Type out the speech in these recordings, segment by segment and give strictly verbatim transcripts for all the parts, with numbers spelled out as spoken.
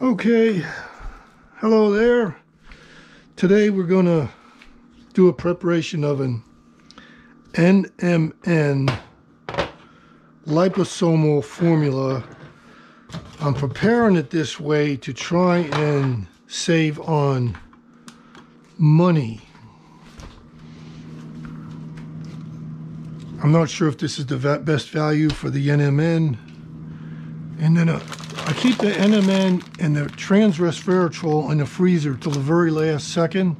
Okay, hello there. Today we're going to do a preparation of an N M N liposomal formula. I'm preparing it this way to try and save on money. I'm not sure if this is the best value for the N M N. And then a I keep the N M N and the trans-resveratrol in the freezer till the very last second.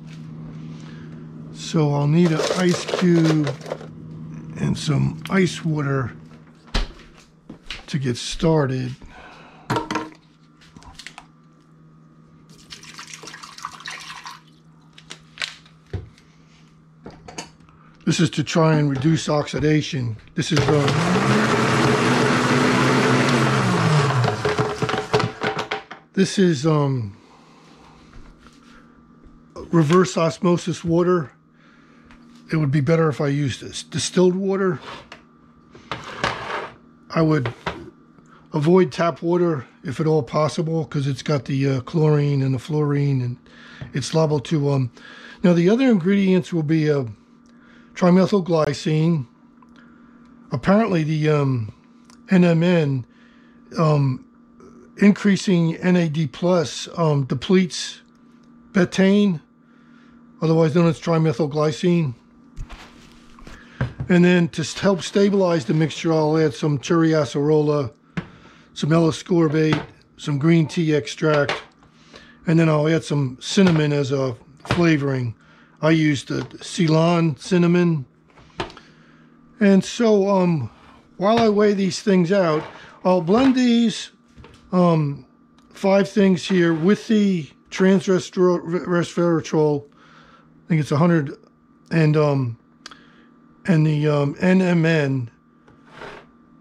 So I'll need an ice cube and some ice water to get started. This is to try and reduce oxidation. This is the... This is um, reverse osmosis water. It would be better if I used this distilled water. I would avoid tap water if at all possible because it's got the uh, chlorine and the fluorine, and it's liable to. Um, now the other ingredients will be uh, trimethylglycine. Apparently the um, N M N. Um, Increasing N A D plus um, depletes betaine, otherwise known as trimethylglycine. And then to help stabilize the mixture, I'll add some cherry acerola, some L ascorbate, some green tea extract, and then I'll add some cinnamon as a flavoring. I used the Ceylon cinnamon. And so um, while I weigh these things out, I'll blend these Um, five things here with the trans-resveratrol. I think it's one hundred, and um, and the um, N M N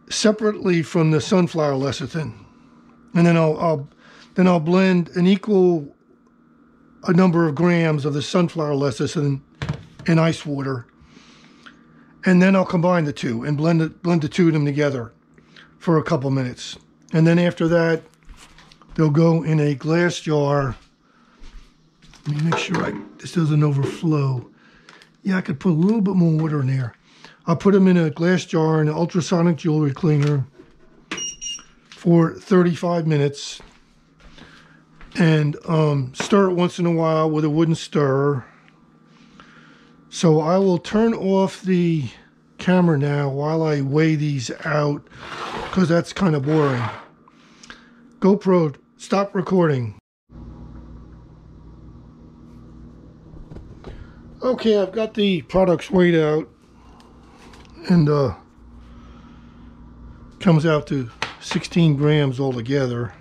separately from the sunflower lecithin, and then I'll, I'll then I'll blend an equal a number of grams of the sunflower lecithin in ice water, and then I'll combine the two and blend it, blend the two of them together for a couple minutes. And then after that, they'll go in a glass jar. Let me make sure I, this doesn't overflow. Yeah, I could put a little bit more water in there. I'll put them in a glass jar in an ultrasonic jewelry cleaner for thirty-five minutes. And um, stir it once in a while with a wooden stirrer. So I will turn off the camera now while I weigh these out, because that's kind of boring. GoPro, stop recording. Okay, I've got the products weighed out, and uh, comes out to sixteen grams altogether.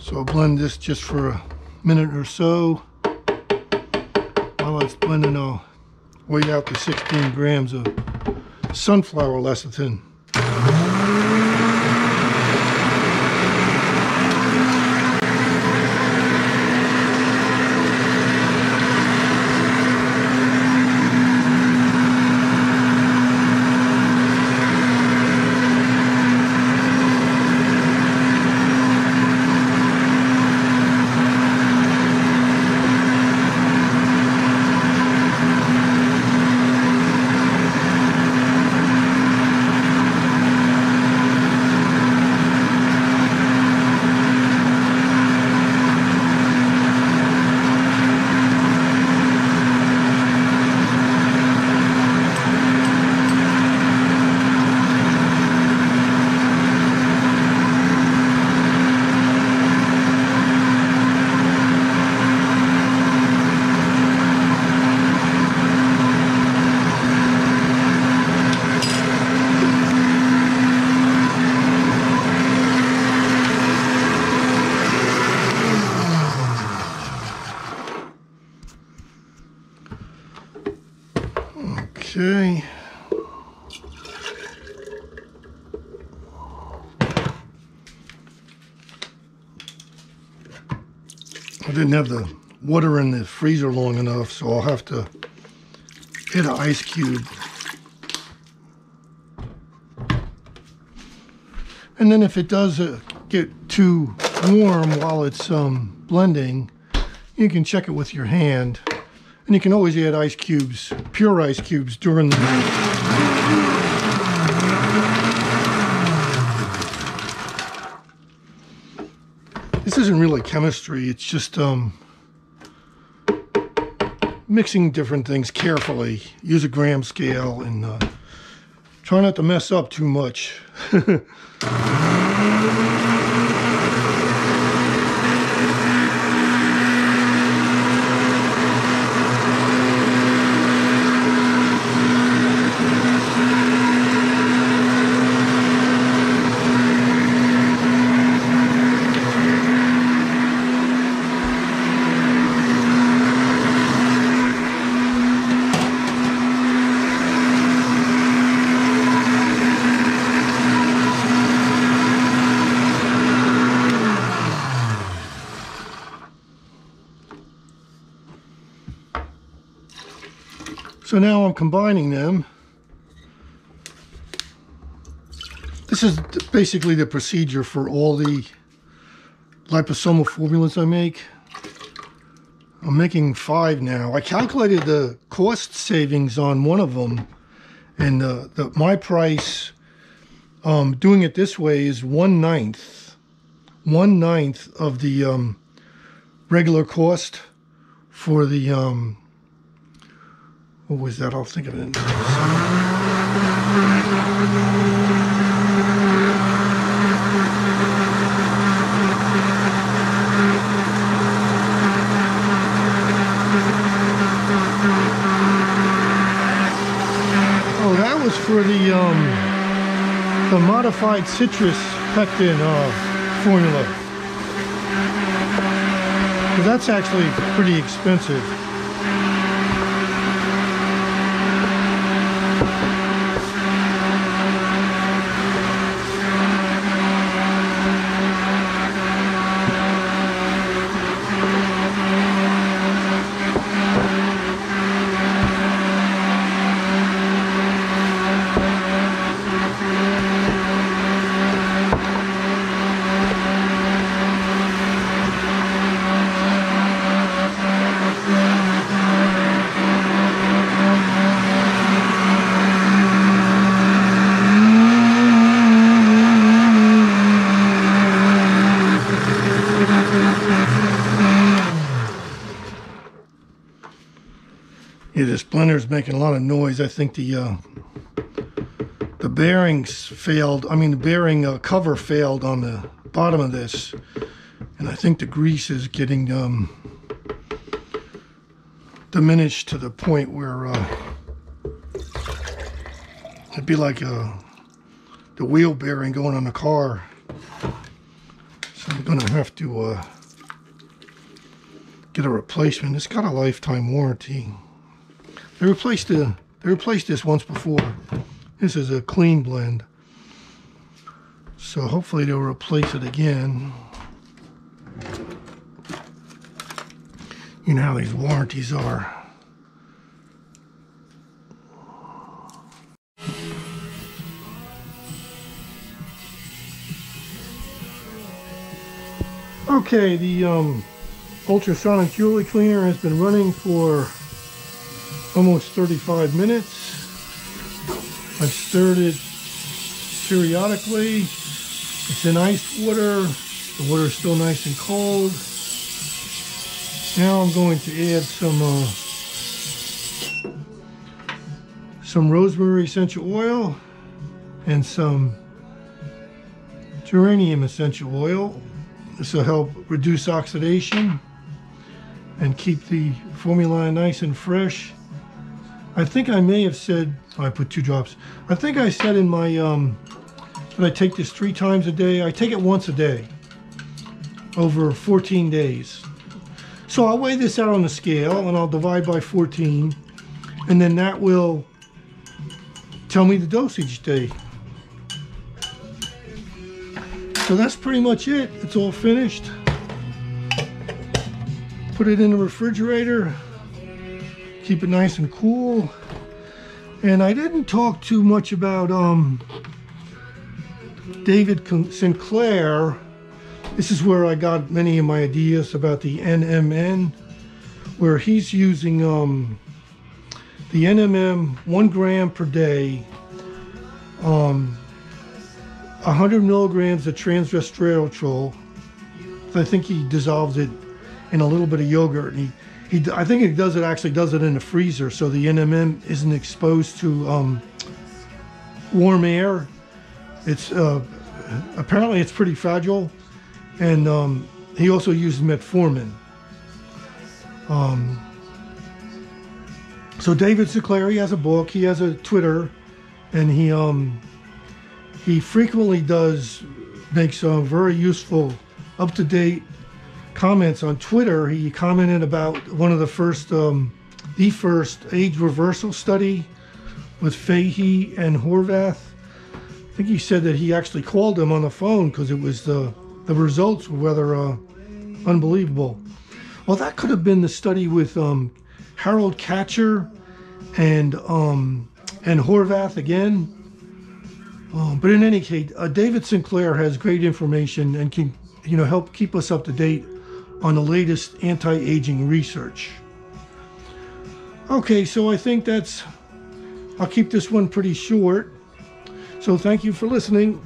So I'll blend this just for a minute or so. While it's blending, I'll weigh out the sixteen grams of sunflower lecithin. Okay. I didn't have the water in the freezer long enough, so I'll have to add an ice cube. And then if it does uh, get too warm while it's um, blending, you can check it with your hand. And you can always add ice cubes, pure ice cubes, during the This isn't really chemistry, it's just um, mixing different things carefully. Use a gram scale and uh, try not to mess up too much. So now I'm combining them. This is basically the procedure for all the liposomal formulas I make. I'm making five now. I calculated the cost savings on one of them, and the, the, my price um, doing it this way is one ninth, one ninth of the um, regular cost for the. Um, What was that? I'll think of it in a second. Oh, that was for the um, the modified citrus pectin uh, formula. So that's actually pretty expensive. Yeah, this blender's making a lot of noise. I think the uh, the bearings failed. I mean, the bearing uh, cover failed on the bottom of this, and I think the grease is getting um, diminished to the point where uh, it'd be like uh, the wheel bearing going on the car. So I'm gonna have to uh, get a replacement. It's got a lifetime warranty. They replaced the, they replaced this once before. This is a clean blend. So hopefully they'll replace it again. You know how these warranties are. Okay, the um, ultrasonic jewelry cleaner has been running for almost thirty-five minutes. I've stirred it periodically. It's in ice water. The water is still nice and cold. Now I'm going to add some uh, some rosemary essential oil and some geranium essential oil. This will help reduce oxidation and keep the formula nice and fresh. I think I may have said, oh, I put two drops. I think I said in my, um, that I take this three times a day. I take it once a day over fourteen days. So I'll weigh this out on the scale and I'll divide by fourteen. And then that will tell me the dose each day. So that's pretty much it. It's all finished. Put it in the refrigerator. Keep it nice and cool. And I didn't talk too much about um, David Sinclair This is where I got many of my ideas about the N M N, where he's using um, the N M N one gram per day, um, one hundred milligrams of trans-resveratrol. I think he dissolves it in a little bit of yogurt, and he, he I think he does it actually does it in the freezer, so the N M N isn't exposed to um, warm air. It's uh, apparently it's pretty fragile, and um, he also uses metformin. Um, so David Sinclair, he has a book, he has a Twitter, and he um, he frequently does makes uh, very useful, up-to-date comments on Twitter. He commented about one of the first, um, the first age reversal study with Fahey and Horvath. I think he said that he actually called him on the phone because it was the, the results were rather uh, unbelievable. Well, that could have been the study with um, Harold Katcher and, um, and Horvath again. Um, but in any case, uh, David Sinclair has great information and can you know, help keep us up to date on the latest anti-aging research. Okay, so I think that's, I'll keep this one pretty short. So thank you for listening.